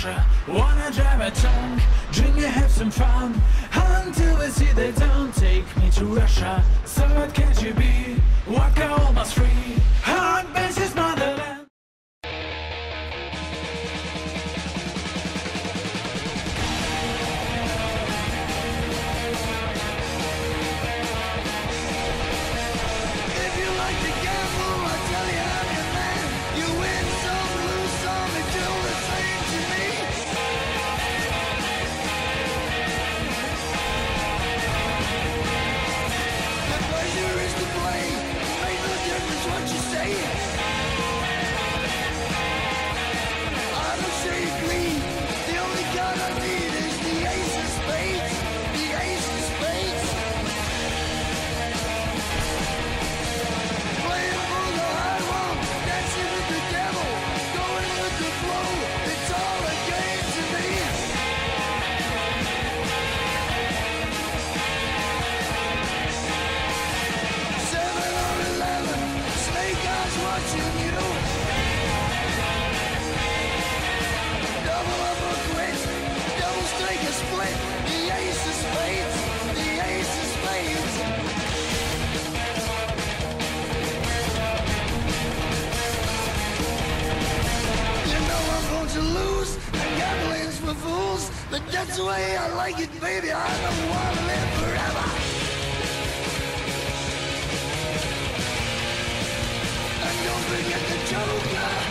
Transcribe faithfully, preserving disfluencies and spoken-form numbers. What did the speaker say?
pressure. Wanna drive a tank, drink and have some fun, until they see they don't take me to Russia. So what can't you be? Vodka almost free, hard basis motherland. If you like to gamble, I'll tell you how you land. You win some, lose some, and do the same to me. The pleasure is to play, it makes no difference what you say. I don't shave green, the only card I need is the ace of spades. The ace of spades. Playing for the high road, dancing with the devil, going with the flow, it's all a game to me. Seven or eleven, snake eyes watching you. Double up or quit, double strike or split, the ace of spades, the ace of spades. You know I'm going to lose, the gambling's for fools, but that's the way I like it, baby. I don't want to live forever. And don't forget the joker.